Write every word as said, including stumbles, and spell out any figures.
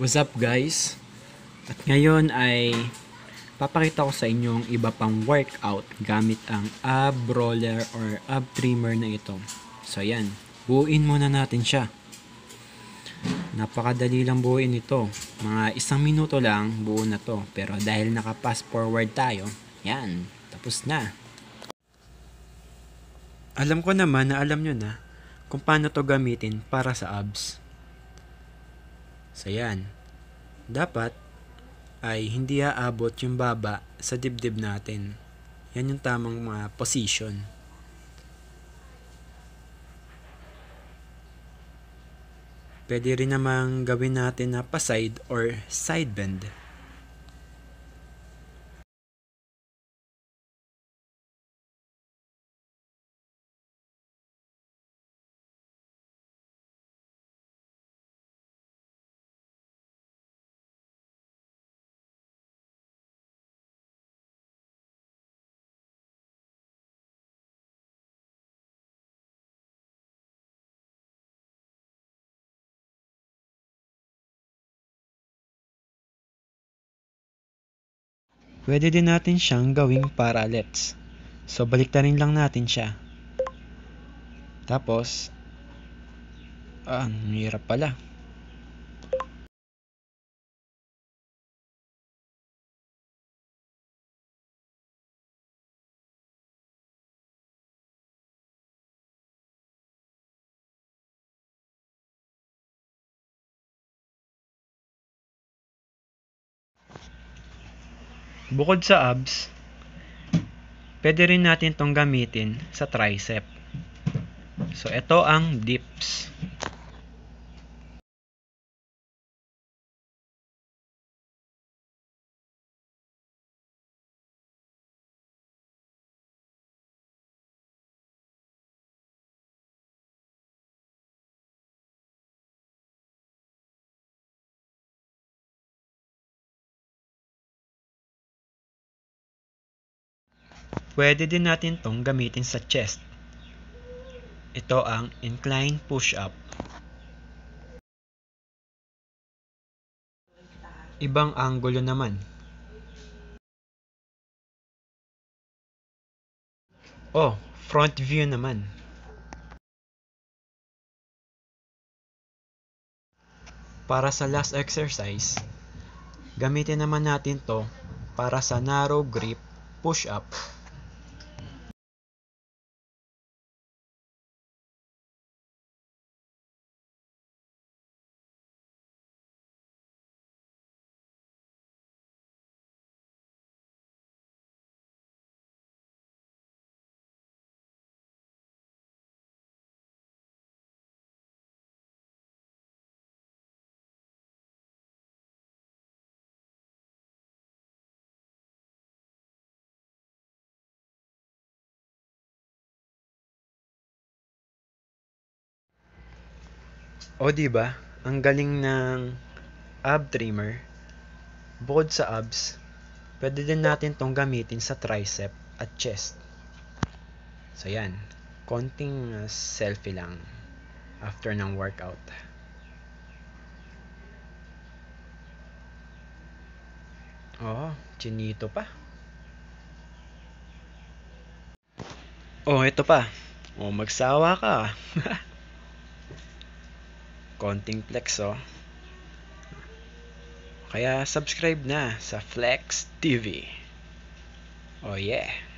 What's up guys? At ngayon ay papakita ko sa inyo yung iba pang workout gamit ang ab roller or ab trimmer na ito. So yan, buuin muna natin siya. Napakadali lang buuin ito. Mga isang minuto lang buo na to. Pero dahil naka-fast forward tayo, yan, tapos na. Alam ko naman na alam nyo na kung paano to gamitin para sa abs. So yan, dapat ay hindi aabot yung baba sa dibdib natin. Yan yung tamang mga position. Pwede rin namang gawin natin na pa-side or side bend. Pwede din natin siyang gawing parallels. So, baliktarin lang natin siya. Tapos, ah, ang hirap pala. Bukod sa abs, pwede rin natin itong gamitin sa tricep. So, ito ang dips. Pwede din natin itong gamitin sa chest. Ito ang incline push-up. Ibang anggulo naman. Oh, front view naman. Para sa last exercise, gamitin naman natin to para sa narrow grip push-up. O diba, ang galing ng ab trimmer. Bukod sa abs, pwede din natin tong gamitin sa tricep at chest. So yan, konting selfie lang after ng workout. Oh, chinito pa. Oh, ito pa. Oh, magsawa ka. Konting flex, oh. Kaya subscribe na sa Flex T V. Oh yeah.